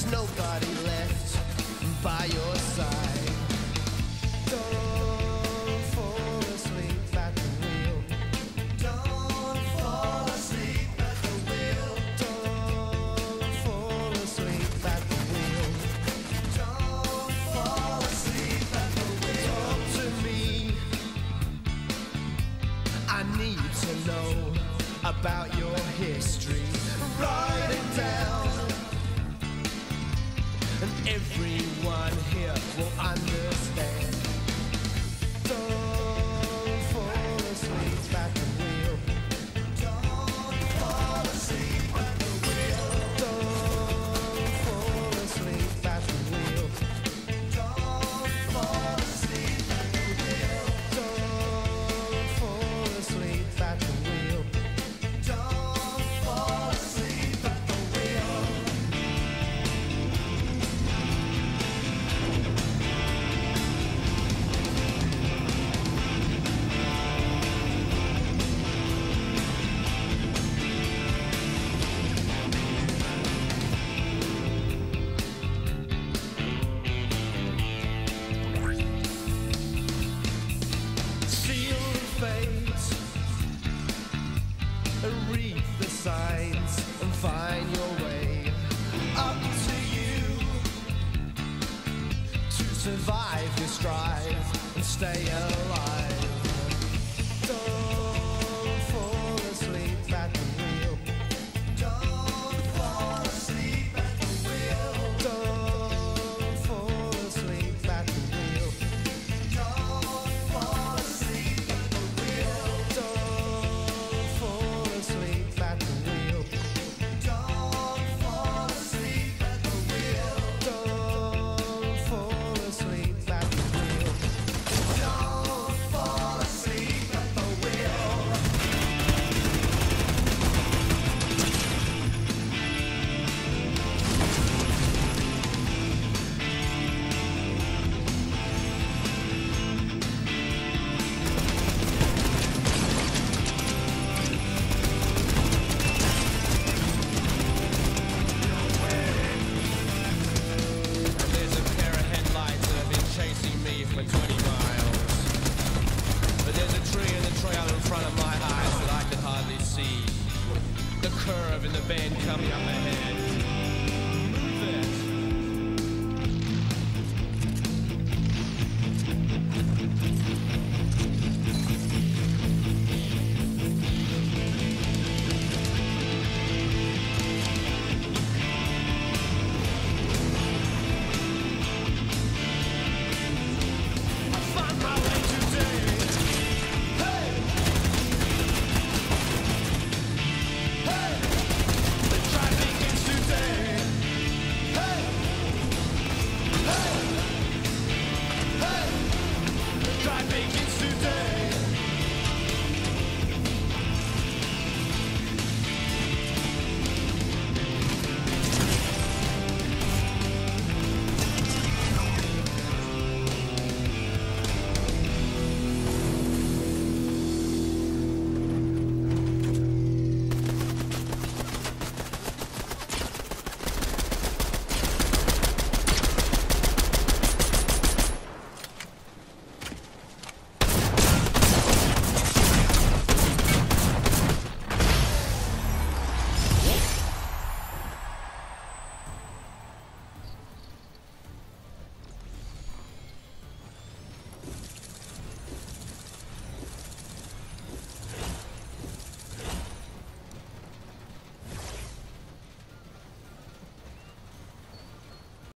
There's nobody left by your side. Don't fall asleep at the wheel. Don't fall asleep at the wheel. Don't fall asleep at the wheel. Don't fall asleep at the wheel. Talk to me. I need to know about your history. Write it down, and everyone here will understand. Don't fall asleep at the wheel. Don't fall asleep at the wheel. Don't fall asleep at the wheel. Don't fall asleep at the wheel. Don't fall asleep at the wheel. Don't fall asleep at the wheel. Read the signs and find your way. Up to you to survive your strive and stay alive. Don't fall asleep at the wheel. Don't fall asleep at the wheel. Don't fall asleep at the wheel. Don't fall asleep at the wheel. Don't fall asleep at the wheel. Don't fall asleep at the wheel. Don't fall asleep at the wheel. Don't fall asleep at the wheel. There's a pair of headlights that have been chasing me for 20 miles. But there's a tree in the trail in front of my eyes that I can hardly see. The curve in the bend coming up ahead.